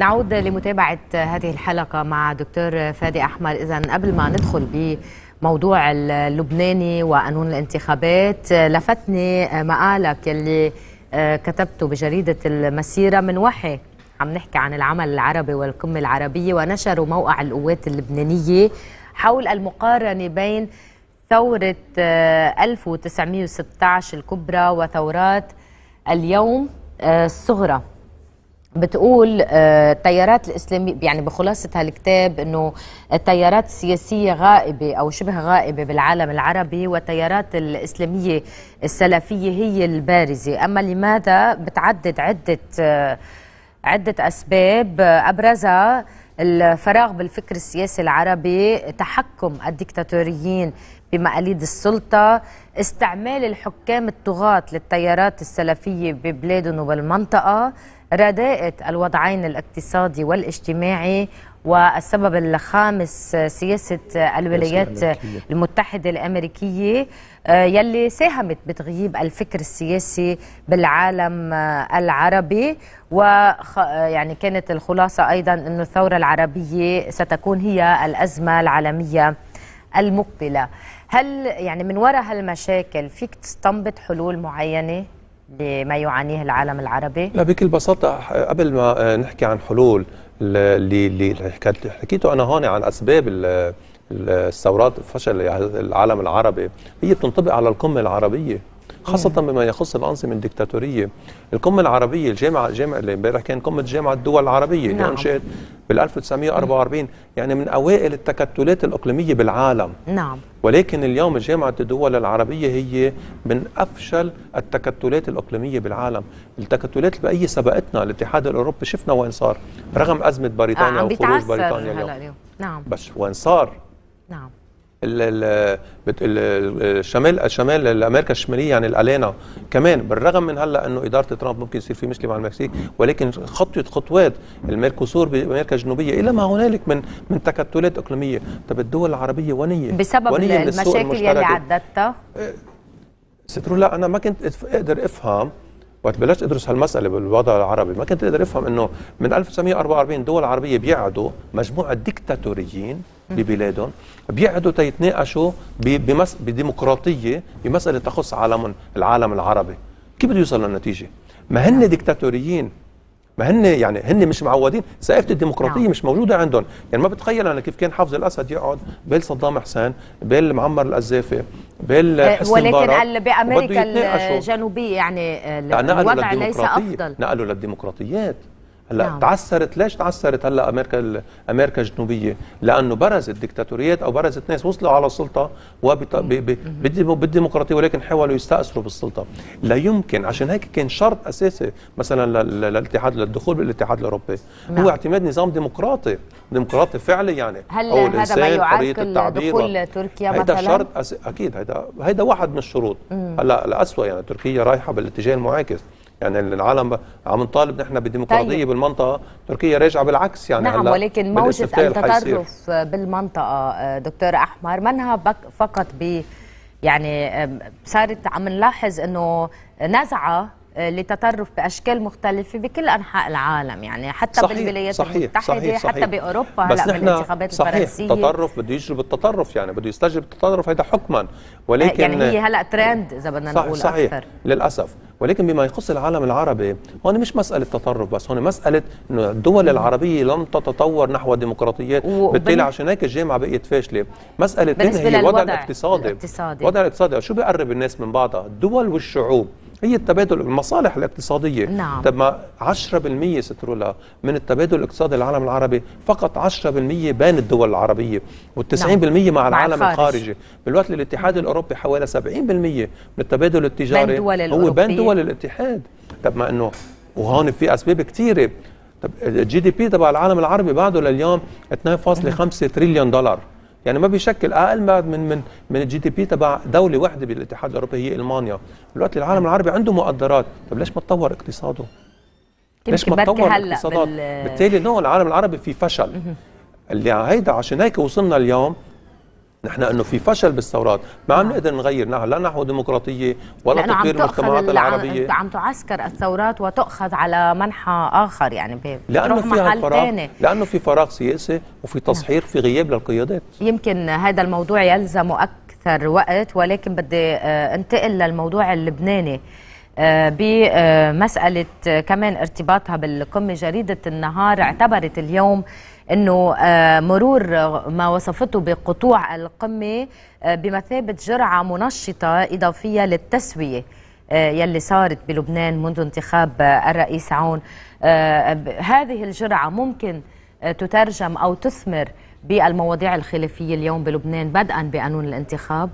نعود لمتابعة هذه الحلقة مع دكتور فادي احمر. إذا قبل ما ندخل بموضوع اللبناني وقانون الانتخابات، لفتني مقالك اللي كتبته بجريدة المسيرة من وحي، عم نحكي عن العمل العربي والقمة العربية، ونشروا موقع القوات اللبنانية حول المقارنة بين ثورة 1916 الكبرى وثورات اليوم الصغرى. بتقول التيارات الإسلامية، يعني بخلاصة هالكتاب، أنه التيارات السياسية غائبة أو شبه غائبة بالعالم العربي، والتيارات الإسلامية السلفية هي البارزة. أما لماذا؟ بتعدد عدة أسباب، أبرزها الفراغ بالفكر السياسي العربي، تحكم الدكتاتوريين بمقاليد السلطة، استعمال الحكام الطغاة للتيارات السلفية ببلادهم وبالمنطقة، رداءة الوضعين الاقتصادي والاجتماعي، والسبب الخامس سياسة الولايات المتحدة الأمريكية يلي ساهمت بتغييب الفكر السياسي بالعالم العربي. ويعني كانت الخلاصة أيضا أن الثورة العربية ستكون هي الأزمة العالمية المقبلة. هل يعني من وراء هالمشاكل فيك تستنبط حلول معينة لما يعانيه العالم العربي؟ لا، بكل بساطة قبل ما نحكي عن حلول، اللي حكيته أنا هون عن أسباب الثورات فشل العالم العربي، هي بتنطبق على القمة العربية، خاصة بما يخص الأنظمة الدكتاتورية. القمة العربية، الجامعة اللي امبارح كان قمة جامعة الدول العربية، اللي انشئت بال 1944، يعني من أوائل التكتلات الإقليمية بالعالم. نعم. ولكن اليوم جامعة الدول العربية هي من أفشل التكتلات الإقليمية بالعالم. التكتلات البقية سبقتنا، الاتحاد الأوروبي شفنا وين صار رغم أزمة بريطانيا وخروج بريطانيا اليوم. نعم. بس وين صار؟ نعم. الشمال الامريكا الشماليه، يعني الالينا كمان، بالرغم من هلا انه اداره ترامب ممكن يصير في مشكله مع المكسيك، ولكن خطوات الميركوسور بامريكا الجنوبيه الى ما هنالك من تكتلات اقليميه. طب الدول العربيه ونيه بسبب المشاكل يلي عدتها سترولا. انا ما كنت اقدر افهم وقت بلشت ادرس هالمساله بالوضع العربي، ما كنت اقدر افهم انه من 1944 الدول العربيه بيقعدوا مجموعه ديكتاتوريين ببلادهم، بيقعدوا تيتناقشوا بديمقراطيه بمساله تخص العالم العربي. كيف بده يوصل للنتيجه؟ ما هن ديكتاتوريين، ما هن يعني هن مش معودين، ثقافه الديمقراطيه مش موجوده عندهم. يعني ما بتخيل انا كيف كان حافظ الاسد يقعد بال صدام حسين، بال معمر القذافي، ولكن بأمريكا الجنوبية يعني الوضع ليس أفضل، نقلوا للديمقراطيات. هلا نعم. تعثرت. ليش تعثرت هلا امريكا الجنوبيه؟ لانه برزت ديكتاتوريات او برزت ناس وصلوا على السلطه بالديمقراطيه، ولكن حاولوا يستأثروا بالسلطه. لا يمكن، عشان هيك كان شرط اساسي مثلا للاتحاد، للدخول بالاتحاد الاوروبي، نعم، هو اعتماد نظام ديمقراطي فعلي. يعني هل هذا ما يعاد دخول تركيا مثلا؟ هذا شرط اكيد، هذا واحد من الشروط. هلا الاسوء يعني تركيا رايحه بالاتجاه المعاكس، يعني العالم عم نطالب نحن بالديمقراطيه. طيب. بالمنطقه تركيا راجعه بالعكس، يعني نعم، ولكن موجة التطرف بالمنطقه دكتور احمر منها فقط يعني صارت عم نلاحظ انه نزعه لتطرف باشكال مختلفه بكل انحاء العالم، يعني حتى بالولايات المتحده، حتى باوروبا هلا بالانتخابات الفرنسيه. صحيح، التطرف بده يجلب التطرف، يعني بده يستجلب التطرف هذا حكما، ولكن يعني هي هلا ترند اذا بدنا نقول. صحيح. اكثر للاسف. ولكن بما يخص العالم العربي، هون مش مسألة تطرف بس، هون مسألة إنه الدول العربية لم تتطور نحو الديمقراطيات، بالتالي عشان هيك الجامعة بقيت فاشلة. مسألة ثانية هي الوضع الاقتصادي. الوضع الاقتصادي شو بيقرب الناس من بعضها؟ الدول والشعوب، هي التبادل المصالح الاقتصادية. نعم. طب ما 10% سترولا من التبادل الاقتصادي العالم العربي، فقط 10% بين الدول العربية، وال90% نعم، مع العالم الخارجي. بالوقت الاتحاد الأوروبي حوالي 70% من التبادل التجاري هو بين دول الاتحاد. طب ما انه وهون في اسباب كثيره. طب الجي دي بي تبع العالم العربي بعده لليوم 2.5 تريليون دولار، يعني ما بيشكل اقل من من من الجي دي بي تبع دوله واحده بالاتحاد الاوروبي، هي المانيا. دلوقتي العالم العربي عنده مقدرات، طب ليش ما تطور اقتصاده؟ ليش ما تطور اقتصادات؟ بالتالي العالم العربي في فشل. اللي هيدا عشان هيك وصلنا اليوم نحن انه في فشل بالثورات، ما عم نقدر نغير، لا نحو ديمقراطيه ولا تطوير المجتمعات العربيه. عم تعسكر الثورات وتؤخذ على منحى اخر، يعني لانه فيها فراغ، لانه في فراغ سياسي وفي تصحيح، في غياب للقيادات. يمكن هذا الموضوع يلزم اكثر وقت، ولكن بدي انتقل للموضوع اللبناني بمساله كمان ارتباطها بالقمه. جريده النهار اعتبرت اليوم انه مرور ما وصفته بقطوع القمه بمثابه جرعه منشطه اضافيه للتسويه يلي صارت بلبنان منذ انتخاب الرئيس عون. هذه الجرعه ممكن تترجم او تثمر بالمواضيع الخلافيه اليوم بلبنان، بدءا بقانون الانتخاب.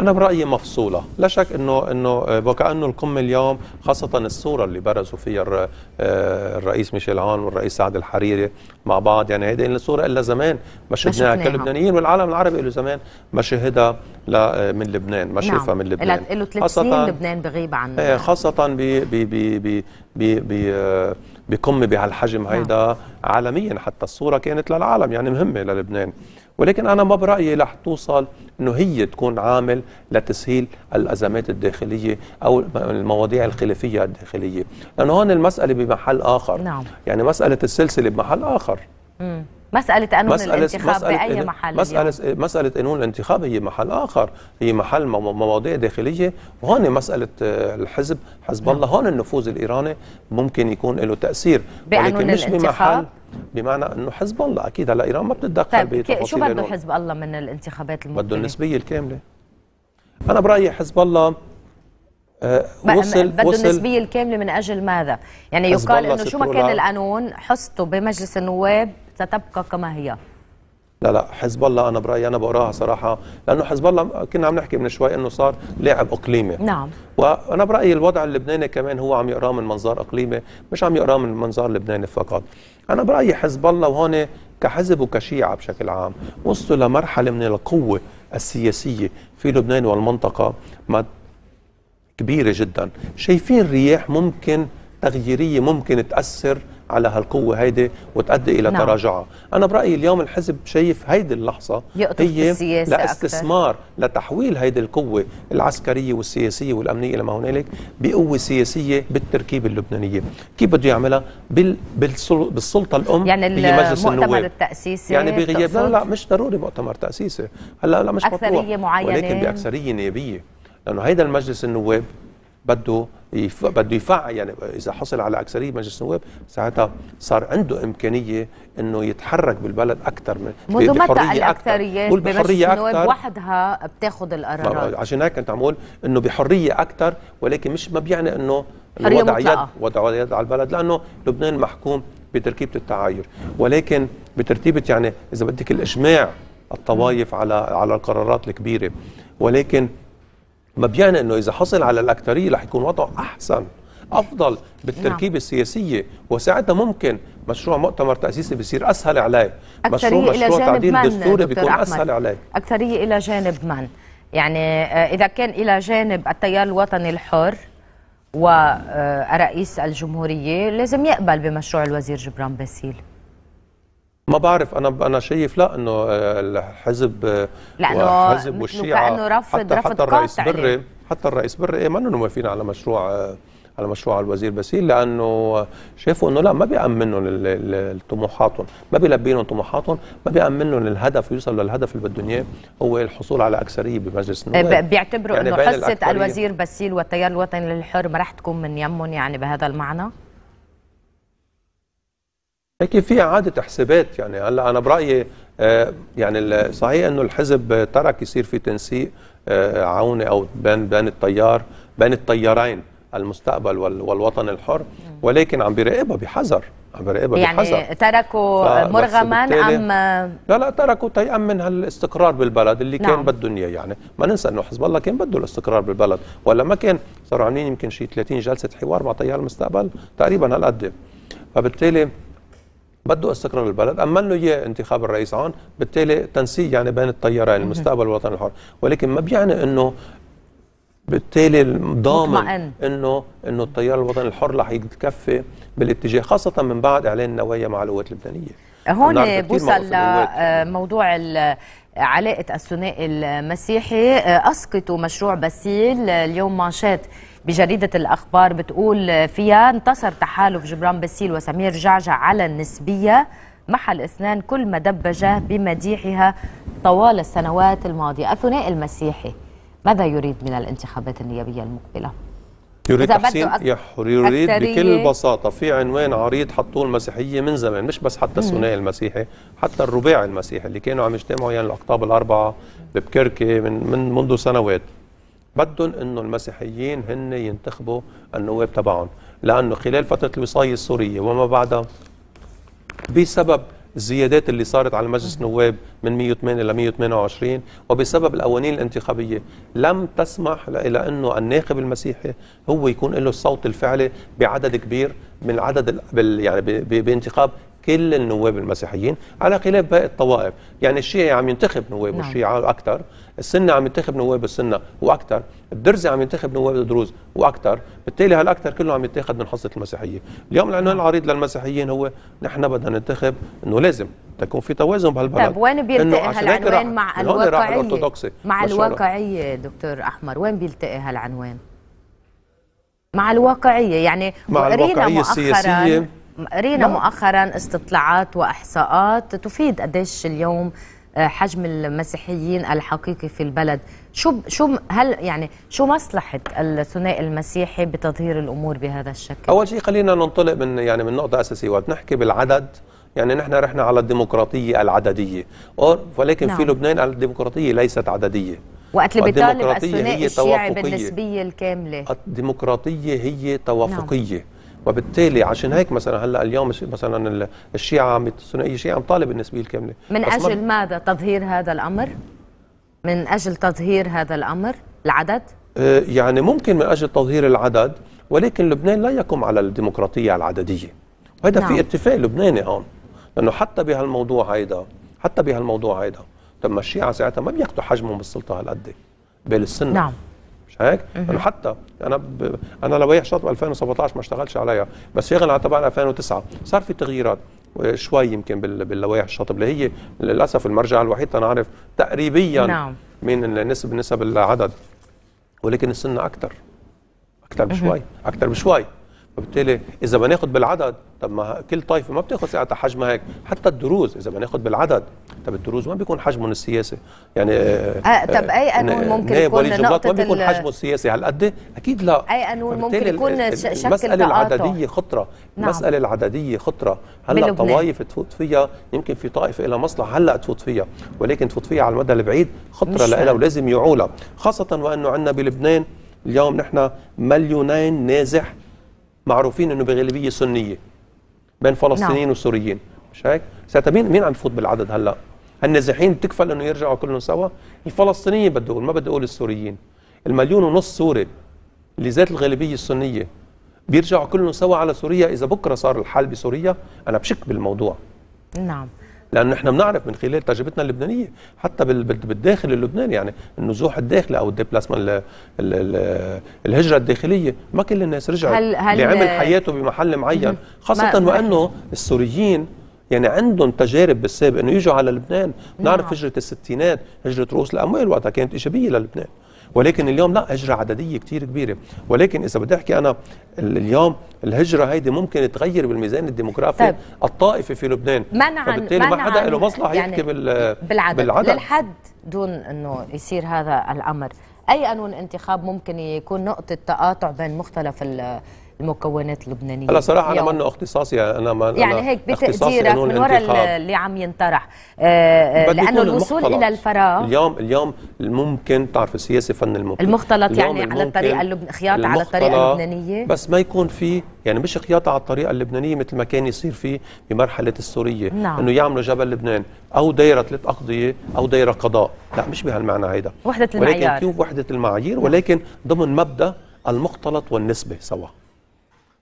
أنا برأيي مفصولة، لا شك إنه وكأنه القمة اليوم، خاصة الصورة اللي برزوا فيها الرئيس ميشيل عون والرئيس سعد الحريري مع بعض، يعني هيدي الصورة إلا زمان ما شهدناها كلبنانيين، والعالم العربي إله زمان ما شهدها من لبنان، ما شافها من لبنان. إله 3 سنين لبنان بغيب عن، خاصة بقمة بهالحجم هيدا عالميا، حتى الصورة كانت للعالم يعني مهمة للبنان. ولكن أنا ما برأيي رح توصل إنه هي تكون عامل لتسهيل الأزمات الداخلية أو المواضيع الخلافية الداخلية، لأنه هون المسألة بمحل آخر. يعني مسألة السلسلة بمحل آخر. مسألة قانون الانتخاب بأي محل؟ مسألة قانون الانتخاب هي محل آخر، هي محل مواضيع داخلية، وهون مسألة الحزب، حزب الله، هون النفوذ الإيراني ممكن يكون له تأثير، ولكن مش بمحل، بمعنى انه حزب الله اكيد هلا ايران ما بتتدخل بتفاصيل. شو بده حزب الله من الانتخابات المقبله؟ بده النسبيه الكامله. انا برايي حزب الله بده النسبيه الكامله. من اجل ماذا؟ يعني يقال انه شو ما كان القانون، حصته بمجلس النواب ستبقى كما هي. لا حزب الله انا برايي، انا بقراها صراحه، لانه حزب الله كنا عم نحكي من شوي انه صار لاعب اقليمي. وانا برايي الوضع اللبناني كمان هو عم يقراه من منظار اقليمي، مش عم يقراه من منظار لبناني فقط. انا برايي حزب الله وهون كحزب وكشيعه بشكل عام وصلوا لمرحله من القوه السياسيه في لبنان والمنطقه كبيره جدا، شايفين رياح ممكن تغييريه ممكن تاثر على هالقوه هيدي وتؤدي الى تراجعها. انا برايي اليوم الحزب شايف هيدي اللحظه هي لاستثمار لتحويل هيدي القوه العسكريه والسياسيه والامنيه لما هنالك بقوه سياسيه بالتركيبه اللبنانيه. كيف بده يعملها؟ بالسلطه الام، يعني هي مجلس النواب، المؤتمر التاسيسي، يعني بغياب. لا مش ضروري مؤتمر تاسيسي هلا، لا مش اكثريه معينه، ولكن باكثريه نيابيه، لانه هيدا المجلس النواب بده يفعل، يعني اذا حصل على اكثريه مجلس النواب ساعتها صار عنده امكانيه انه يتحرك بالبلد اكثر من منذ متى الاكثريات بمجلس النواب وحدها بتاخذ القرارات؟ عشان هيك كنت عم بقول انه بحريه اكثر، ولكن مش ما بيعني انه وضع يد على البلد، لانه لبنان محكوم بتركيبه التعاير، ولكن بترتيبه يعني اذا بدك الاجماع الطوائف على القرارات الكبيره، ولكن ما بيعني انه اذا حصل على الاكثريه رح يكون وضعه احسن افضل بالتركيبه السياسيه، وساعتها ممكن مشروع مؤتمر تاسيسي بصير اسهل عليه، مشروع تعديل دستوري بيكون اسهل عليه. اكثريه الى جانب من؟ يعني اذا كان الى جانب التيار الوطني الحر ورئيس الجمهوريه لازم يقبل بمشروع الوزير جبران باسيل. ما بعرف، انا شايف لا انه الحزب، لانه والشيعة كانه رفض الرئيس بري، حتى الرئيس بري ما انه موافقين على مشروع الوزير باسيل، لانه شافوا انه لا ما بيأمنهم طموحاتهم، ما بيلبينهم طموحاتهم، ما بيأمنهم الهدف، يوصل للهدف اللي بدهم اياه هو الحصول على اكثريه بمجلس النواب. بيعتبروا يعني انه حصه الوزير باسيل والتيار الوطني الحر ما راح تكون من يمهم، يعني بهذا المعنى؟ لكن في إعادة حسابات، يعني هلا أنا برأيي يعني صحيح إنه الحزب ترك يصير في تنسيق عوني أو بين التيارين المستقبل والوطن الحر، ولكن عم بيراقبها بحذر، يعني تركوا مرغما أم لا تركوا تيأمن هالاستقرار بالبلد اللي كان بدهم إياه. يعني ما ننسى إنه حزب الله كان بده الاستقرار بالبلد، ولا ما كان صاروا عاملين يمكن شي 30 جلسة حوار مع تيار المستقبل تقريبا هالقد، فبالتالي بده استقرار البلد، أمن له إياه انتخاب الرئيس عون، بالتالي تنسيق يعني بين التيارين المستقبل والوطن الحر، ولكن ما بيعني انه بالتالي ضامن انه التيار الوطني الحر رح يتكفي بالاتجاه، خاصة من بعد اعلان النوايا مع القوات اللبنانية. هون بوصل لموضوع علاء الثناء المسيحي أسقطوا مشروع باسيل. اليوم مانشات بجريدة الأخبار بتقول فيها انتصر تحالف جبران باسيل وسمير جعجع على النسبية محى الاثنان كل ما دبجه بمديحها طوال السنوات الماضية. الثنائي المسيحي ماذا يريد من الانتخابات النيابية المقبلة؟ يريد تحسين، يريد بكل بساطة. في عنوان عريض حطوه المسيحية من زمان، مش بس حتى الثنائي المسيحي، حتى الرباعي المسيحي اللي كانوا عم يجتمعوا يعني الأقطاب الأربعة ببكركي من منذ سنوات. بدهم إنه المسيحيين هن ينتخبوا النواب تبعهم، لأنه خلال فترة الوصاية السورية وما بعدها بسبب الزيادات اللي صارت على مجلس النواب من 108 إلى 128 وبسبب القوانين الانتخابية لم تسمح إلى أنه الناخب المسيحي هو يكون له الصوت الفعلي بعدد كبير من عدد يعني بانتخاب كل النواب المسيحيين على خلاف باقي الطوائف. يعني الشيعي عم ينتخب نوابه الشيعة أكثر، السنة عم ينتخب نواب السنة وأكثر، الدرزي عم ينتخب نواب الدروز وأكثر، بالتالي هالأكثر كله عم يتاخد من حصة المسيحيين. اليوم العنوان العريض للمسيحيين هو نحن بدنا ننتخب إنه لازم تكون في توازن بهالبلد. طب وين بيلتقي هالعنوان مع الواقعية؟ مع الواقعية دكتور أحمر، وين بيلتقي هالعنوان؟ مع الواقعية، يعني مع الواقعية السياسية. قرينا مؤخرا استطلاعات واحصاءات تفيد قديش اليوم حجم المسيحيين الحقيقي في البلد. شو مصلحه الثنائي المسيحي بتظهير الامور بهذا الشكل؟ اول شيء خلينا ننطلق من نقطه اساسيه. وقت نحكي بالعدد يعني نحن رحنا على الديمقراطية العددية، ولكن في لبنان الديمقراطية ليست عددية. وقت اللي بيطالب الثنائي الشيعي بالنسبية الكاملة، الديمقراطية هي توافقية. وبالتالي عشان هيك مثلا هلا اليوم مثلا الشيعة الثنائية الشيعة عم طالب النسبية الكاملة من أجل ماذا؟ تظهير هذا الأمر؟ من أجل تظهير هذا الأمر؟ العدد؟ يعني ممكن من أجل تظهير العدد، ولكن لبنان لا يقوم على الديمقراطية العددية، وهذا في اتفاق لبناني هون، لأنه حتى بهالموضوع هيدا تم الشيعة ساعتها ما بياخذوا حجمهم بالسلطة هالقد بين السنة. مش هيك؟ لأنه حتى انا لوائح شاطب 2017 ما اشتغلش عليها، بس شغل على تبع 2009 صار في تغييرات شوي يمكن باللوائح الشاطب اللي هي للاسف المرجع الوحيد تنعرف تقريبيا من نسب العدد، ولكن السنه اكثر بشوي وبالتالي اذا بناخذ بالعدد، طب ما كل طائفه ما بتاخذ ساعتها حجمها هيك. حتى الدروز اذا بناخذ بالعدد، طب الدروز ما بيكون حجمهم السياسي يعني طب اي قانون ممكن يكون نقطه ما بيكون حجمه السياسي هالقد؟ اكيد لا. اي قانون ممكن يكون شكل تقاطع؟ المساله العدديه خطره. المساله العدديه خطره. هلا طوائف تفوت فيها، يمكن في طائفه لها مصلحه هلا تفوت فيها، ولكن تفوت فيها على المدى البعيد خطره لها ولازم يعولها، خاصه وانه عندنا بلبنان اليوم نحن مليونين نازح معروفين انه بغالبيه سنيه بين فلسطينيين وسوريين، مش هيك؟ ساعتها مين عم يفوت بالعدد هلا؟ هالنازحين بتكفل انه يرجعوا كلهم سوا؟ الفلسطينيين بدي اقول، ما بدي اقول السوريين. المليون ونص سوري اللي ذات الغالبيه السنيه بيرجعوا كلهم سوا على سوريا اذا بكره صار الحل بسوريا؟ انا بشك بالموضوع. لانه نحن بنعرف من خلال تجربتنا اللبنانيه حتى بالداخل اللبناني، يعني النزوح الداخلي او الديبلاسمون الهجره الداخليه، ما كل الناس رجعوا اللي عمل حياته بمحل معين، خاصه وانه السوريين يعني عندهم تجارب بالسابق انه يجوا على لبنان. بنعرف هجره الستينات، هجره رؤوس الاموال وقتها كانت ايجابيه للبنان، ولكن اليوم لا، هجره عدديه كثير كبيره. ولكن اذا بدي احكي انا اليوم الهجره هيدي ممكن تغير بالميزان الديموغرافي الطائفي في لبنان، فبالتالي ما حدا له مصلحه يعني يحكي بالعدد للحد دون انه يصير هذا الامر. اي قانون انتخاب ممكن يكون نقطه تقاطع بين مختلف المكونات اللبنانيه. هلا صراحه انا منه اختصاصي، انا ما يعني هيك بتقديرك من وراء اللي عم ينطرح، لانه الوصول الى الفراغ اليوم ممكن تعرف السياسه فن المختلط يعني على الطريقه خياطه على الطريقه اللبنانيه، بس ما يكون في يعني مش خياطه على الطريقه اللبنانيه مثل ما كان يصير فيه بمرحله السوريه، انه يعملوا جبل لبنان او دايره 3 اقضيه او دايره قضاء، لا مش بهالمعنى هيدا. وحده المعايير، ولكن كيف وحده المعايير، ولكن ضمن مبدا المختلط والنسبه سوا.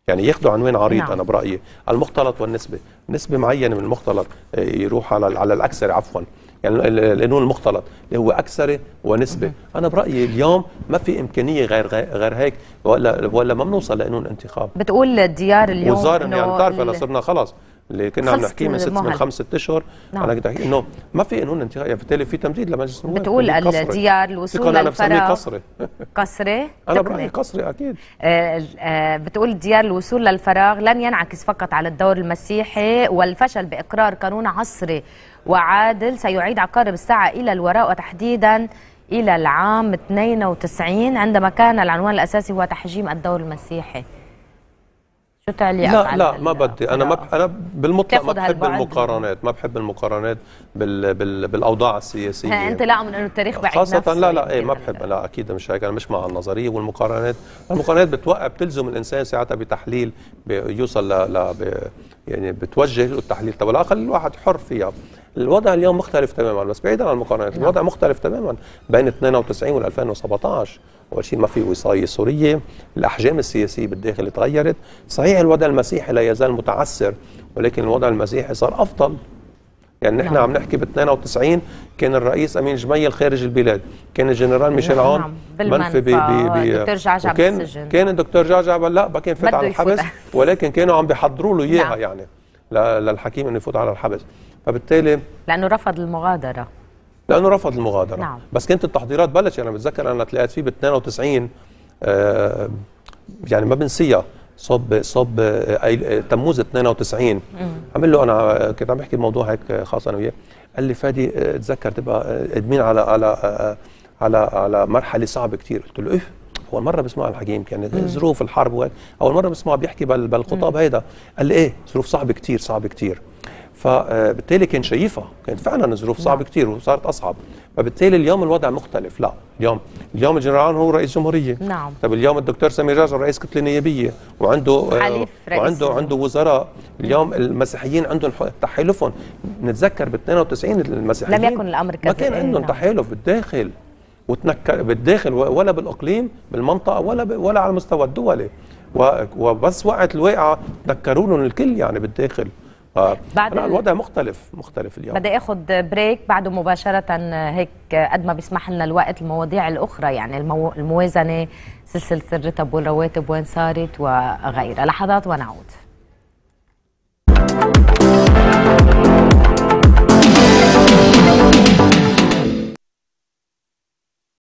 يعني ياخذوا عنوان عريض. انا برايي المختلط والنسبه، نسبه معينه من المختلط يروح على الاكثر، عفوا يعني القانون المختلط اللي هو اكثر ونسبه. انا برايي اليوم ما في امكانيه غير هيك، ولا ما بنوصل لقانون انتخاب. بتقول الديار اليوم وزارة، يعني بتعرف صرنا خلص اللي كنا عم نحكيه من 5 اشهر. نعم. انا كنت احكي انه ما في انه انتخاب، يعني بالتالي في تمديد لمجلس النواب. بتقول الديار الوصول للفراغ قصري قصري انا برايي قصري اكيد. بتقول الديار الوصول للفراغ لن ينعكس فقط على الدور المسيحي، والفشل باقرار قانون عصري وعادل سيعيد عقارب الساعه الى الوراء، وتحديدا الى العام 92 عندما كان العنوان الاساسي هو تحجيم الدور المسيحي. شو تعليقك؟ لا ما بدي انا بالمطلق ما بحب المقارنات، ما بحب المقارنات بالاوضاع السياسيه. انت لا من انه التاريخ بعيد خاصه نفسه. لا ايه ما بحب، لا اكيد مش هيك، انا مش مع النظريه والمقارنات. المقارنات بتوقع، بتلزم الانسان ساعتها بتحليل بيوصل يعني بتوجه له التحليل تبعه، على الاقل الواحد حر فيها. الوضع اليوم مختلف تماما، بس بعيدا عن المقارنات. الوضع مختلف تماما بين 92 وال 2017. أول شيء ما في وصاية سورية، الأحجام السياسية بالداخل تغيرت. صحيح الوضع المسيحي لا يزال متعسر، ولكن الوضع المسيحي صار أفضل. يعني نحن عم نحكي ب 92 كان الرئيس أمين جميل خارج البلاد، كان الجنرال ميشيل عون منفي دكتور جعجع بالسجن، كان الدكتور جعجع لا كان فات على الحبس، ولكن كانوا عم بيحضروا له إياها يعني للحكيم إنه يفوت على الحبس. فبالتالي لأنه رفض المغادرة نعم. بس كانت التحضيرات بلشت، يعني بتذكر انا تلاقيت فيه ب 92 يعني ما بنسيها، صب تموز 92 عمل له، انا كنت عم بحكي الموضوع هيك خاصه انا وياه، قال لي فادي تذكر تبقى ادمين على مرحله صعبه كثير. قلت له ايه اول مره بسمع الحكيم، يعني ظروف الحرب وهيك اول مره بسمع بيحكي بالخطاب هيدا. قال لي ايه ظروف صعبه كثير فبالتالي كان شايفها، كانت فعلا ظروف صعبه كثير وصارت اصعب. فبالتالي اليوم الوضع مختلف، لا اليوم الجنرال هو رئيس جمهوريه. نعم. طب اليوم الدكتور سمير جعجع رئيس كتله نيابيه وعنده حليف رئيس، وعنده وزراء. اليوم المسيحيين عندهم تحالفهم، نتذكر ب 92 المسيحيين لم يكن الامر كذلك، ما كان عندهم تحالف بالداخل وتنكر بالداخل ولا بالاقليم بالمنطقه ولا على المستوى الدولي، وبس وقعت الواقعه تنكروا لهم الكل يعني بالداخل. بعد الوضع مختلف اليوم. بدي اخذ بريك بعده مباشره هيك قد ما بيسمح لنا الوقت. المواضيع الاخرى يعني الموازنه، سلسله الرتب والرواتب وين صارت وغيرها. لحظات ونعود.